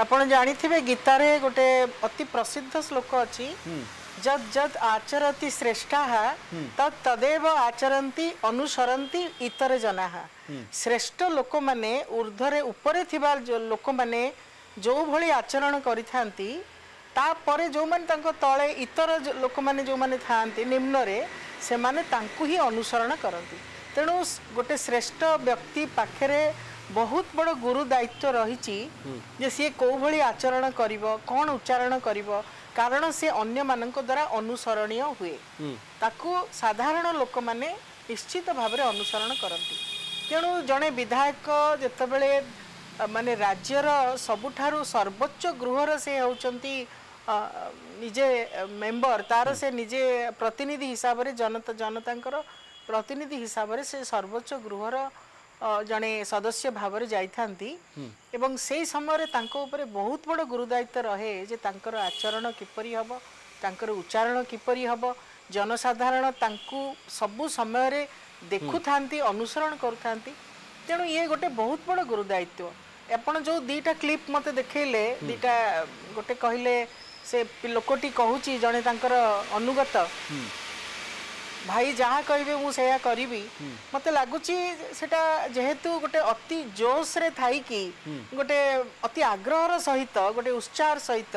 आपण जानी थिबे गीता रे गोटे अति प्रसिद्ध श्लोक अछि जद जद आचरति श्रेष्ठाः तद तदेव आचरन्ति अनुसरन्ति इतर जनाः। श्रेष्ठ लोक माने ऊर्ध्वरे ऊपरे थिबा लोक माने जो भली आचरण करिथांती तापरे जो माने तांको तळे इतर लोक माने जो माने थांती निम्न रे से माने तांको ही अनुसरण करंती। तेणु गोटे श्रेष्ठ व्यक्ति पाखरे बहुत बड़ गुरु दायित्व रही जे सी कौ भली आचरण करिव कोन उच्चारण करिव कारण से अन्य मानक द्वारा अनुसरणीय हुए ताकू साधारण लोक माने निश्चित भाव में अनुसरण करती। तेणु जड़े विधायक जितेबले माने राज्यर सबुठारु सर्वोच्च गृहर से होचंती निजे मेंबर तार से निजे प्रतिनिधि हिसाब से जनता जनतांकर प्रतिनिधि हिसाब से सर्वोच्च गृहर जड़े सदस्य भाव में जाती एवं से समय तांको ऊपर बहुत बड़ गुरुदायित्व रहे जे तांकर आचरण किपरि हबो तांकर उच्चारण किपरि हबो जनसाधारण तांकू सबु समय रे देखुथांती अनुसरण करुथांती। तेणु ये गोटे बहुत बड़ गुरुदायित्व। आपण जो दीटा क्लिप मते देखले दीटा गोटे कहले से लोकटी कहूची जड़े तांकर अनुगत भाई जहाँ कहे मुझे करी मत लगुच जेहेतु गोटे अति जोश रे थी गोटे अति आग्रह सहित गोटे उत्साह सहित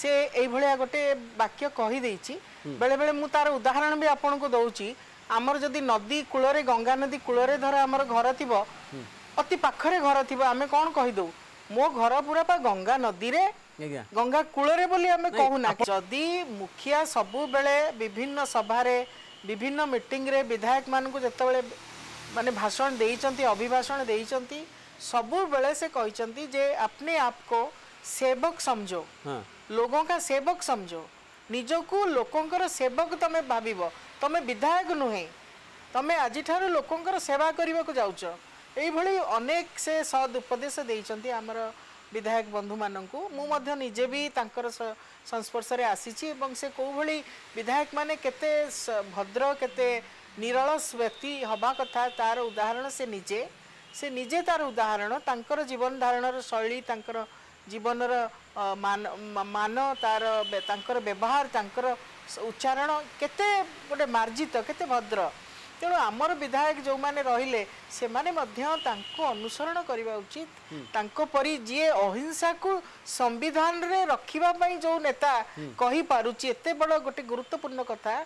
से ये गोटे वाक्य कहीदे बेले बेले मु तार उदाहरण भी आपन को दौची। आमर जदि नदी कूल गंगा नदी कूल धर आमर घर थी अति पाखरे घर थी आम कौन कहीद मो घर पूरा पा गंगा नदी रे गंगा कूल बोली आम कहूना। जदि मुखिया सबु बेले विभिन्न सभा विभिन्न मीटिंग रे विधायक मानक जिते माने भाषण देइचंती अभिभाषण देइचंती सबु बेले से कहिचंती जे अपने आप को सेवक समझो लोगों का सेवक समझो निजकू लोकंकर सेवक तमे भाबिबो तमे विधायक नुहे तमे आजिठार लोकंकर सेवा करबाकू जाउछ। एई भली अनेक से सद उपदेश देइचंती हमर विधायक बंधु मानक मुझे निजे भी तांकर संस्पर्श में आसीची से कौ भली विधायक माने केते भद्र केते निरलस व्यक्ति हवा कथा तार उदाहरण से निजे तार उदाहरण तांकर जीवन धारण शैली तांकर जीवनर मान तार व्यवहार तांकर उच्चारण केते गोटे मार्जित केते भद्र। तेणु आमर विधायक जो माने रहिले से माने तांको अनुसरण करवा उचित। तांको परी जी अहिंसा को संविधान रे रखिबा पई जो नेता कही पारुची एते बड़ गोटे गुरुत्वपूर्ण कथा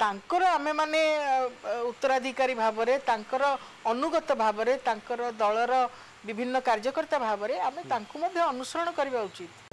तांकर आमे माने उत्तराधिकारी भाव रे तांकर अनुगत भाव रे तांकर दलर विभिन्न कार्यकर्ता भाव रे आमे तांको मध्य अनुसरण करवा उचित।